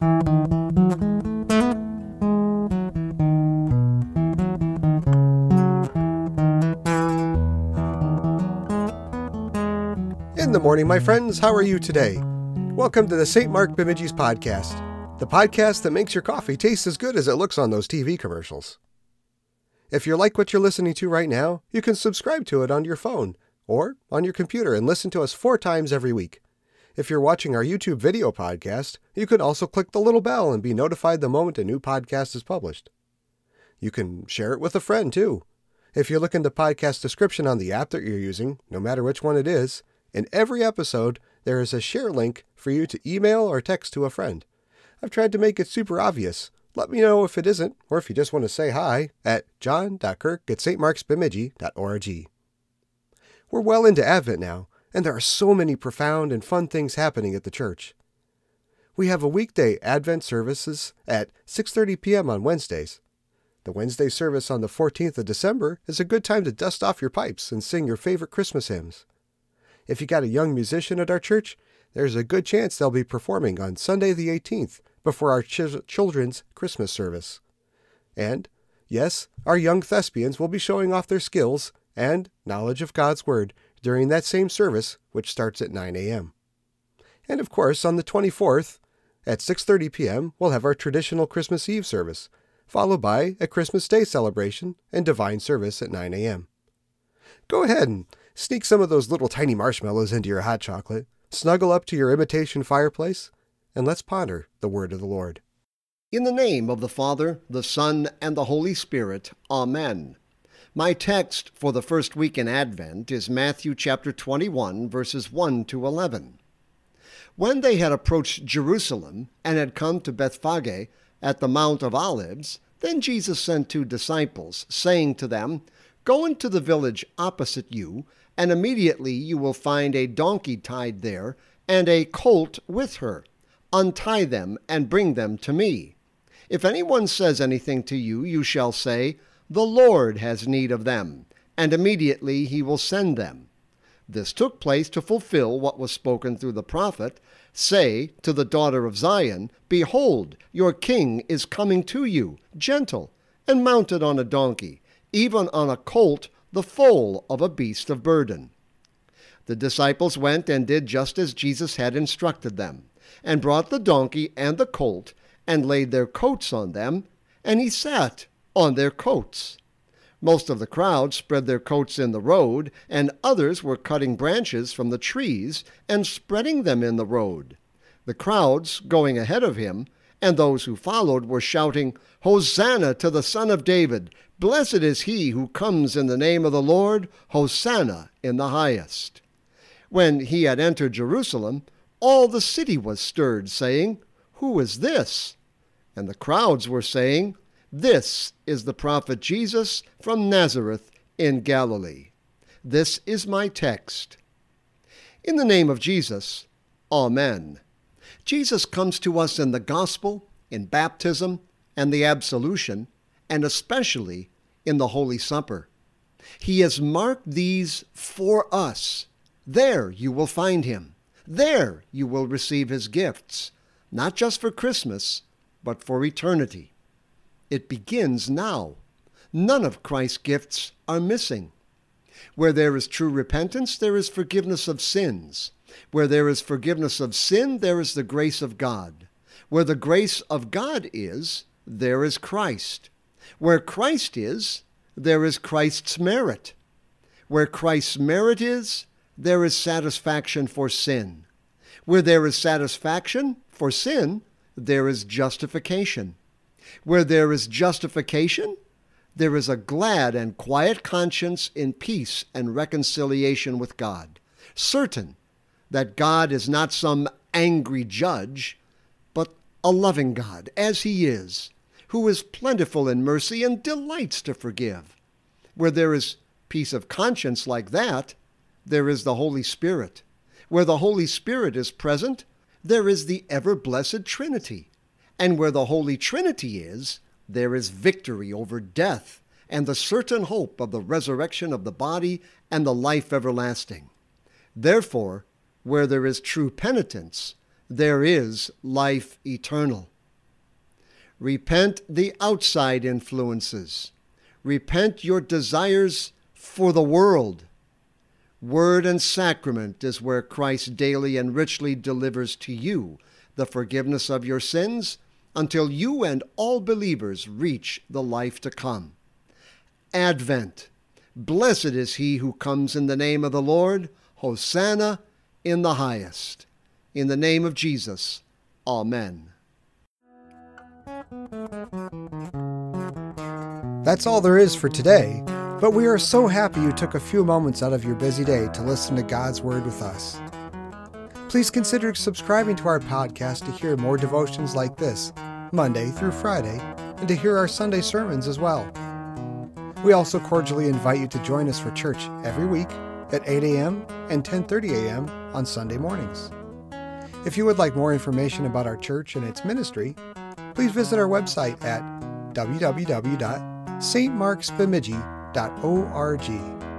In the morning, my friends, how are you today? Welcome to the St. Mark Bemidji's podcast, the podcast that makes your coffee taste as good as it looks on those TV commercials. If you like what you're listening to right now, you can subscribe to it on your phone or on your computer and listen to us 4 times every week. If you're watching our YouTube video podcast, you can also click the little bell and be notified the moment a new podcast is published. You can share it with a friend, too. If you look in the podcast description on the app that you're using, no matter which one it is, in every episode, there is a share link for you to email or text to a friend. I've tried to make it super obvious. Let me know if it isn't, or if you just want to say hi at john.kirk@stmarksbemidji.org. We're well into Advent now, and there are so many profound and fun things happening at the church. We have a weekday Advent services at 6:30 p.m. on Wednesdays. The Wednesday service on the 14th of December is a good time to dust off your pipes and sing your favorite Christmas hymns. If you got a young musician at our church, there's a good chance they'll be performing on Sunday the 18th before our children's Christmas service. And, yes, our young thespians will be showing off their skills and knowledge of God's Word during that same service, which starts at 9 a.m. And, of course, on the 24th, at 6:30 p.m., we'll have our traditional Christmas Eve service, followed by a Christmas Day celebration and divine service at 9 a.m. Go ahead and sneak some of those little tiny marshmallows into your hot chocolate, snuggle up to your imitation fireplace, and let's ponder the word of the Lord. In the name of the Father, the Son, and the Holy Spirit, Amen. My text for the first week in Advent is Matthew chapter 21, verses 1 to 11. When they had approached Jerusalem and had come to Bethphage at the Mount of Olives, then Jesus sent 2 disciples, saying to them, Go into the village opposite you, and immediately you will find a donkey tied there, and a colt with her. Untie them and bring them to me. If anyone says anything to you, you shall say, The Lord has need of them, and immediately he will send them. This took place to fulfill what was spoken through the prophet, Say to the daughter of Zion, Behold, your king is coming to you, gentle, and mounted on a donkey, even on a colt, the foal of a beast of burden. The disciples went and did just as Jesus had instructed them, and brought the donkey and the colt, and laid their coats on them, and he sat on their coats. Most of the crowd spread their coats in the road, and others were cutting branches from the trees and spreading them in the road. The crowds going ahead of him, and those who followed were shouting, Hosanna to the Son of David! Blessed is he who comes in the name of the Lord! Hosanna in the highest! When he had entered Jerusalem, all the city was stirred, saying, Who is this? And the crowds were saying, This is the prophet Jesus from Nazareth in Galilee. This is my text. In the name of Jesus, Amen. Jesus comes to us in the gospel, in baptism, and the absolution, and especially in the Holy Supper. He has marked these for us. There you will find him. There you will receive his gifts, not just for Christmas, but for eternity. It begins now. None of Christ's gifts are missing. Where there is true repentance, there is forgiveness of sins. Where there is forgiveness of sin, there is the grace of God. Where the grace of God is, there is Christ. Where Christ is, there is Christ's merit. Where Christ's merit is, there is satisfaction for sin. Where there is satisfaction for sin, there is justification. Where there is justification, there is a glad and quiet conscience in peace and reconciliation with God, certain that God is not some angry judge, but a loving God, as he is, who is plentiful in mercy and delights to forgive. Where there is peace of conscience like that, there is the Holy Spirit. Where the Holy Spirit is present, there is the ever-blessed Trinity. And where the Holy Trinity is, there is victory over death and the certain hope of the resurrection of the body and the life everlasting. Therefore, where there is true penitence, there is life eternal. Repent the outside influences. Repent your desires for the world. Word and sacrament is where Christ daily and richly delivers to you the forgiveness of your sins until you and all believers reach the life to come. Advent. Blessed is he who comes in the name of the Lord. Hosanna in the highest. In the name of Jesus. Amen. That's all there is for today, but we are so happy you took a few moments out of your busy day to listen to God's Word with us. Please consider subscribing to our podcast to hear more devotions like this, Monday through Friday, and to hear our Sunday sermons as well. We also cordially invite you to join us for church every week at 8 a.m. and 10:30 a.m. on Sunday mornings. If you would like more information about our church and its ministry, please visit our website at www.stmarksbemidji.org.